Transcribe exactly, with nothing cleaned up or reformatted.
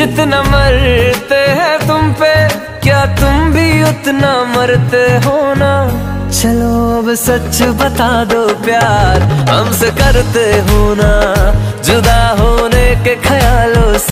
जितना मरते हैं तुम पे, क्या तुम भी उतना मरते हो ना? चलो अब सच बता दो प्यार हमसे करते हो ना, जुदा होने के ख्यालों से।